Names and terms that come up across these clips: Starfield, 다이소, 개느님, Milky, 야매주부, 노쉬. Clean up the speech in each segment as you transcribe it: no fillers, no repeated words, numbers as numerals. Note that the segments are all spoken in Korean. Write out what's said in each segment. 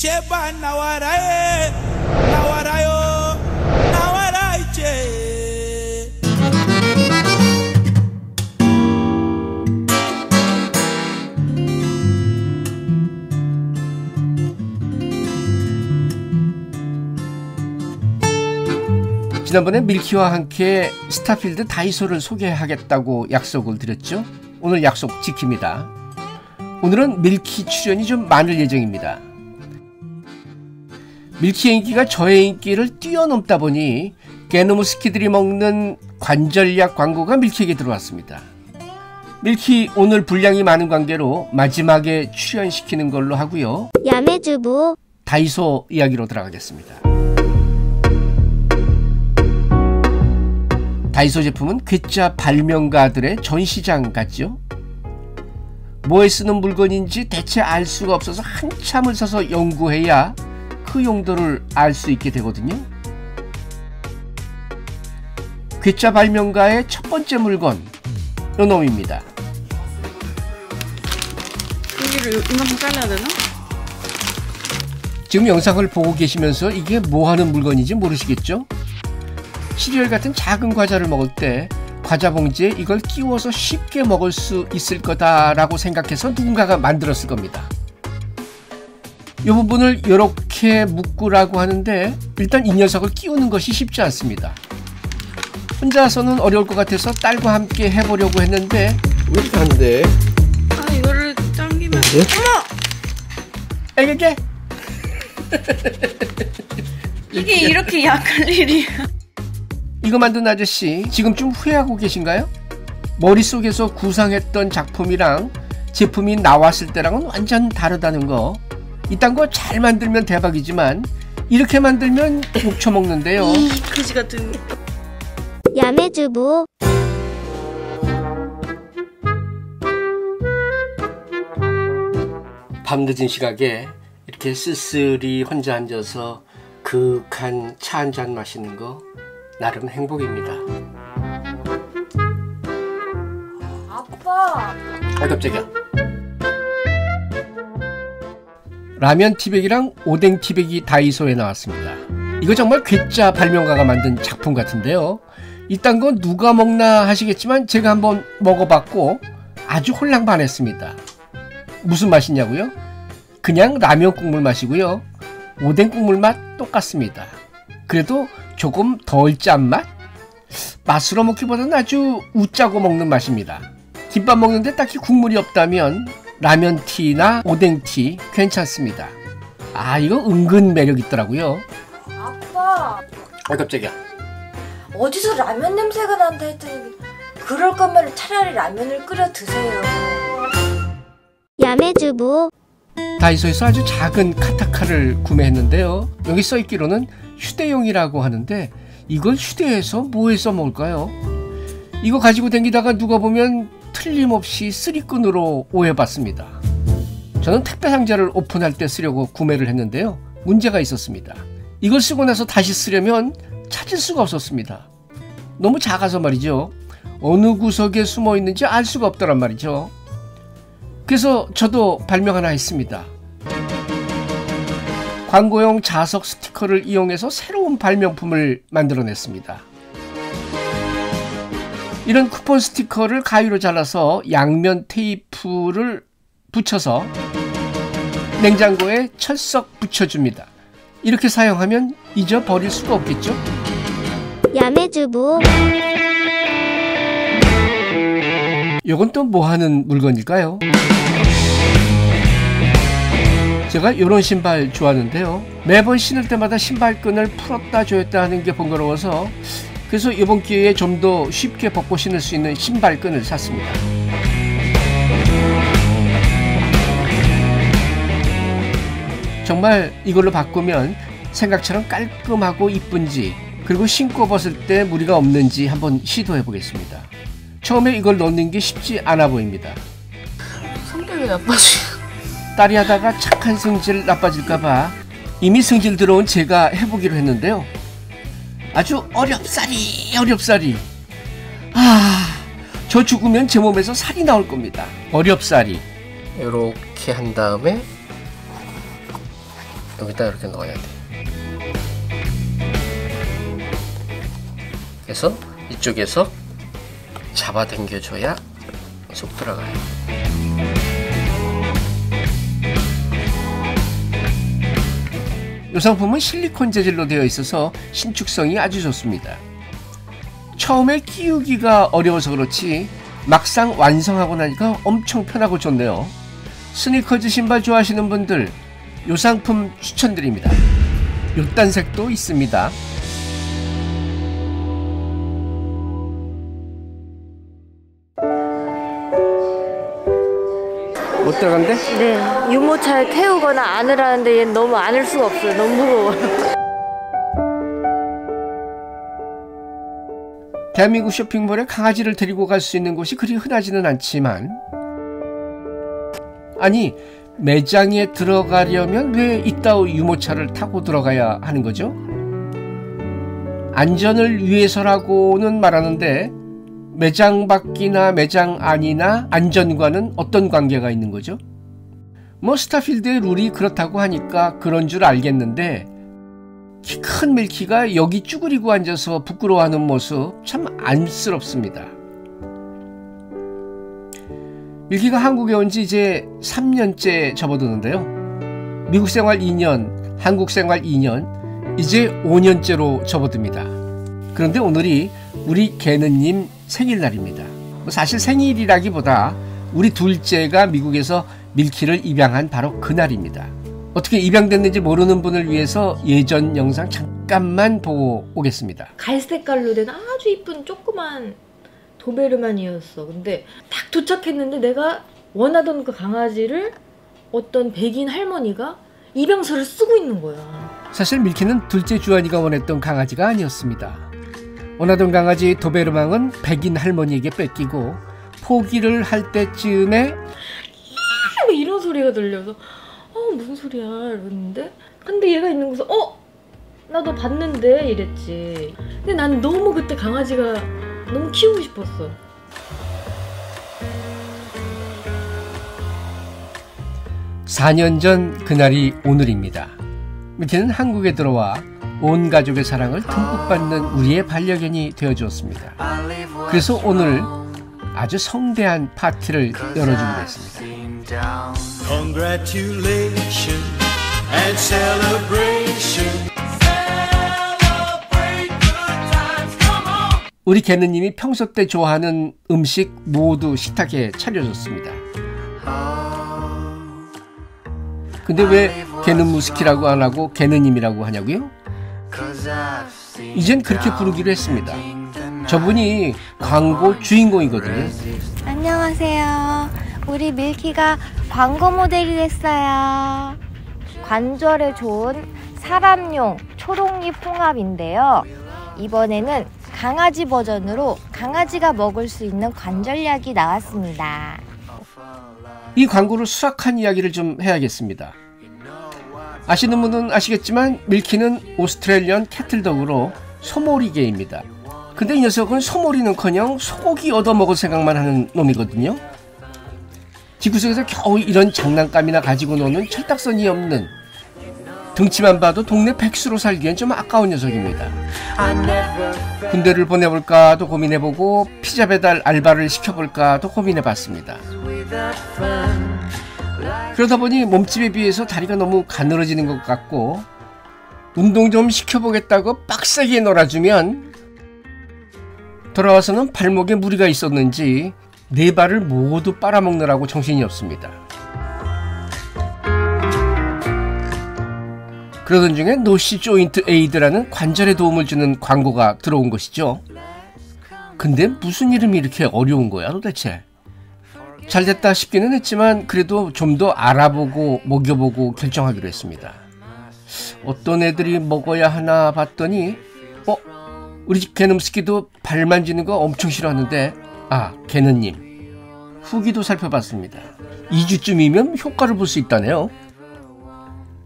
제발 나와라에 나와라요 나와라 이제. 지난번에 밀키와 함께 스타필드 다이소를 소개하겠다고 약속을 드렸죠. 오늘 약속 지킵니다. 오늘은 밀키 출연이 좀 많을 예정입니다. 밀키의 인기가 저의 인기를 뛰어넘다 보니 개노무스키들이 먹는 관절약 광고가 밀키에게 들어왔습니다. 밀키 오늘 분량이 많은 관계로 마지막에 출연시키는 걸로 하고요. 야매주부 다이소 이야기로 들어가겠습니다. 다이소 제품은 괴짜 발명가들의 전시장 같죠? 뭐에 쓰는 물건인지 대체 알 수가 없어서 한참을 서서 연구해야 그 용도를 알 수 있게 되거든요. 괴짜 발명가의 첫 번째 물건, 요 놈입니다. 여기를 이만큼 잘라야 되나? 지금 영상을 보고 계시면서 이게 뭐하는 물건인지 모르시겠죠? 시리얼 같은 작은 과자를 먹을 때 과자 봉지에 이걸 끼워서 쉽게 먹을 수 있을 거다라고 생각해서 누군가가 만들었을 겁니다. 이 부분을 이렇게 묶으라고 하는데 일단 이 녀석을 끼우는 것이 쉽지 않습니다. 혼자서는 어려울 것 같아서 딸과 함께 해보려고 했는데 왜 이렇게 안 돼? 아 이거를 당기면 네? 어머! 에게게! 이게 이렇게 약할 일이야. 이거 만든 아저씨 지금 좀 후회하고 계신가요? 머릿속에서 구상했던 작품이랑 제품이 나왔을 때랑은 완전 다르다는 거. 이딴 거 잘 만들면 대박이지만 이렇게 만들면 욕처먹는데요. 이 거지 같은 야매주부. 밤늦은 시각에 이렇게 쓸쓸히 혼자 앉아서 그윽한 차 한 잔 마시는 거 나름 행복입니다. 아빠! 아 갑자기야. 라면 티백이랑 오뎅 티백이 다이소에 나왔습니다. 이거 정말 괴짜 발명가가 만든 작품 같은데요. 이딴 건 누가 먹나 하시겠지만 제가 한번 먹어봤고 아주 홀랑 반했습니다. 무슨 맛이냐고요? 그냥 라면 국물 맛이고요. 오뎅 국물 맛 똑같습니다. 그래도 조금 덜 짠맛? 맛으로 먹기보다는 아주 웃자고 먹는 맛입니다. 김밥 먹는데 딱히 국물이 없다면 라면티나 오뎅티 괜찮습니다. 아 이거 은근 매력 있더라고요. 아빠! 아 갑자기야. 어디서 라면 냄새가 난다 했더니 그럴 거면 차라리 라면을 끓여 드세요. 야매주부 다이소에서 아주 작은 카타카를 구매했는데요. 여기 써있기로는 휴대용이라고 하는데 이걸 휴대해서 뭐에 써먹을까요? 이거 가지고 다니다가 누가 보면 틀림없이 쓰리꾼으로 오해받습니다. 저는 택배 상자를 오픈할 때 쓰려고 구매를 했는데요. 문제가 있었습니다. 이걸 쓰고 나서 다시 쓰려면 찾을 수가 없었습니다. 너무 작아서 말이죠. 어느 구석에 숨어 있는지 알 수가 없더란 말이죠. 그래서 저도 발명 하나 했습니다. 광고용 자석 스티커를 이용해서 새로운 발명품을 만들어냈습니다. 이런 쿠폰 스티커를 가위로 잘라서 양면 테이프를 붙여서 냉장고에 철썩 붙여줍니다. 이렇게 사용하면 잊어버릴 수가 없겠죠? 야매주부 요건 또 뭐하는 물건일까요? 제가 요런 신발 좋아하는데요. 매번 신을 때마다 신발끈을 풀었다 조였다 하는 게 번거로워서 그래서 이번 기회에 좀 더 쉽게 벗고 신을 수 있는 신발끈을 샀습니다. 정말 이걸로 바꾸면 생각처럼 깔끔하고 이쁜지 그리고 신고 벗을 때 무리가 없는지 한번 시도해 보겠습니다. 처음에 이걸 넣는 게 쉽지 않아 보입니다. 성격이 나빠지 딸이 하다가 착한 승질 나빠질까봐 이미 승질 들어온 제가 해보기로 했는데요. 아주 어렵사리 아, 저 죽으면 제 몸에서 살이 나올 겁니다. 어렵사리 이렇게 한 다음에 여기다 이렇게 넣어야 돼. 그래서 이쪽에서 잡아당겨줘야 쏙 들어가요. 이 상품은 실리콘 재질로 되어 있어서 신축성이 아주 좋습니다. 처음에 끼우기가 어려워서 그렇지 막상 완성하고 나니까 엄청 편하고 좋네요. 스니커즈 신발 좋아하시는 분들 이 상품 추천드립니다. 윳단색도 있습니다. 못 들어간대? 네, 유모차에 태우거나 안으라는데 얘는 너무 안을 수가 없어요. 너무 무거워. 대한민국 쇼핑몰에 강아지를 데리고 갈 수 있는 곳이 그리 흔하지는 않지만, 아니 매장에 들어가려면 왜 이따오 유모차를 타고 들어가야 하는 거죠? 안전을 위해서라고는 말하는데 매장 밖이나 매장 안이나 안전과는 어떤 관계가 있는 거죠? 뭐 스타필드의 룰이 그렇다고 하니까 그런 줄 알겠는데, 키 큰 밀키가 여기 쭈그리고 앉아서 부끄러워하는 모습 참 안쓰럽습니다. 밀키가 한국에 온 지 이제 3년째 접어드는데요. 미국 생활 2년, 한국 생활 2년, 이제 5년째로 접어듭니다. 그런데 오늘이 우리 개느님 생일날입니다. 사실 생일이라기보다 우리 둘째가 미국에서 밀키를 입양한 바로 그날입니다. 어떻게 입양됐는지 모르는 분을 위해서 예전 영상 잠깐만 보고 오겠습니다. 갈색깔로 된 아주 이쁜 조그만 도베르만이었어. 근데 딱 도착했는데 내가 원하던 그 강아지를 어떤 백인 할머니가 입양서를 쓰고 있는 거야. 사실 밀키는 둘째 주한이가 원했던 강아지가 아니었습니다. 원하던 강아지 도베르망은 백인 할머니에게 뺏기고 포기를 할 때쯤에 이런 소리가 들려서 무슨 소리야 이랬는데, 근데 얘가 있는 곳에서 나도 봤는데 이랬지. 근데 난 너무 그때 강아지가 너무 키우고 싶었어. (4년) 전 그날이 오늘입니다. 밀키는 한국에 들어와 온 가족의 사랑을 듬뿍 받는 우리의 반려견이 되어주었습니다. 그래서 오늘 아주 성대한 파티를 열어주기로 했습니다. 우리 개느님이 평소 때 좋아하는 음식 모두 식탁에 차려줬습니다. 근데 왜 개는 무스키라고 안 하고 개느님이라고 하냐고요? 이젠 그렇게 부르기로 했습니다. 저분이 광고 주인공이거든요. 안녕하세요. 우리 밀키가 광고 모델이 됐어요. 관절에 좋은 사람용 초록잎 홍합인데요. 이번에는 강아지 버전으로 강아지가 먹을 수 있는 관절약이 나왔습니다. 이 광고를 수락한 이야기를 좀 해야겠습니다. 아시는 분은 아시겠지만 밀키는 오스트레일리언 캐틀덕으로 소몰이개입니다. 근데 이 녀석은 소몰이는커녕 소고기 얻어먹을 생각만 하는 놈이거든요. 지구석에서 겨우 이런 장난감이나 가지고 노는 철딱선이 없는, 등치만 봐도 동네 백수로 살기엔 좀 아까운 녀석입니다. 군대를 보내볼까도 고민해보고 피자 배달 알바를 시켜볼까도 고민해봤습니다. 그러다 보니 몸집에 비해서 다리가 너무 가늘어지는 것 같고, 운동 좀 시켜보겠다고 빡세게 놀아주면 돌아와서는 발목에 무리가 있었는지 네 발을 모두 빨아먹느라고 정신이 없습니다. 그러던 중에 노시 조인트 에이드라는 관절에 도움을 주는 광고가 들어온 것이죠. 근데 무슨 이름이 이렇게 어려운 거야 도대체? 잘됐다 싶기는 했지만 그래도 좀 더 알아보고 먹여보고 결정하기로 했습니다. 어떤 애들이 먹어야 하나 봤더니 우리 집 개놈스키도 발 만지는 거 엄청 싫어하는데 개느님 후기도 살펴봤습니다. 2주쯤이면 효과를 볼 수 있다네요.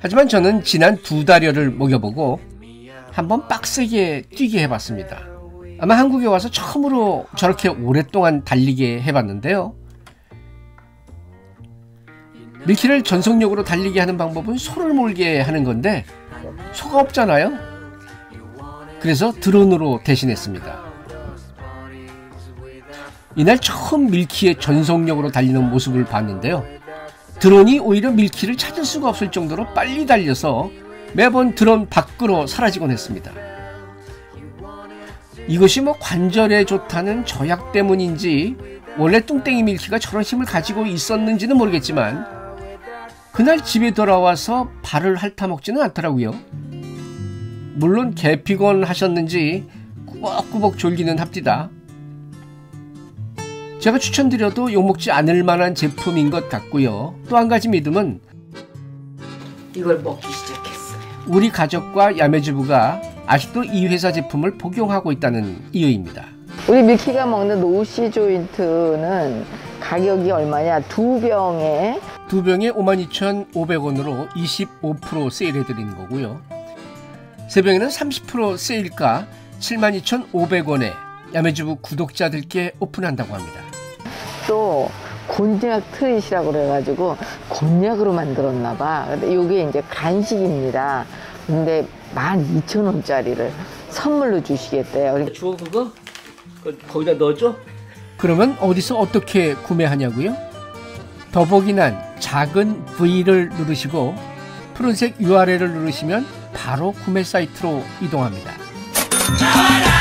하지만 저는 지난 2달여를 먹여보고 한번 빡세게 뛰게 해봤습니다. 아마 한국에 와서 처음으로 저렇게 오랫동안 달리게 해봤는데요. 밀키를 전속력으로 달리게 하는 방법은 소를 몰게 하는 건데 소가 없잖아요. 그래서 드론으로 대신했습니다. 이날 처음 밀키의 전속력으로 달리는 모습을 봤는데요. 드론이 오히려 밀키를 찾을 수가 없을 정도로 빨리 달려서 매번 드론 밖으로 사라지곤 했습니다. 이것이 관절에 좋다는 저약 때문인지 원래 뚱땡이 밀키가 저런 힘을 가지고 있었는지는 모르겠지만 그날 집에 돌아와서 발을 핥아먹지는 않더라고요. 물론 개피곤 하셨는지 꾸벅꾸벅 졸기는 합디다. 제가 추천드려도 욕먹지 않을 만한 제품인 것 같고요. 또 한 가지 믿음은 이걸 먹기 시작했어요. 우리 가족과 야매주부가 아직도 이 회사 제품을 복용하고 있다는 이유입니다. 우리 밀키가 먹는 노시 조인트는 가격이 얼마냐? 두 병에 52,500원으로 25% 세일해드리는 거고요. 세 병에는 30% 세일가 72,500원에 야매주부 구독자들께 오픈한다고 합니다. 또 곤약 트릿이라고 그래가지고 곤약으로 만들었나 봐. 근데 이게 이제 간식입니다. 근데 12,000원짜리를 선물로 주시겠대요. 주워 그거? 거기다 넣어줘? 그러면 어디서 어떻게 구매하냐고요? 더보기란 작은 V를 누르시고 푸른색 URL을 누르시면 바로 구매 사이트로 이동합니다.